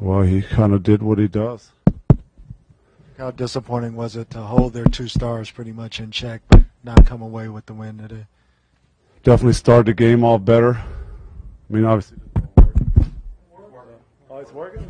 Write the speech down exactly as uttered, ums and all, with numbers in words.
well, he kind of did what he does. How disappointing was it to hold their two stars pretty much in check, but not come away with the win today? Definitely started the game off better. I mean, obviously. Oh, it's working?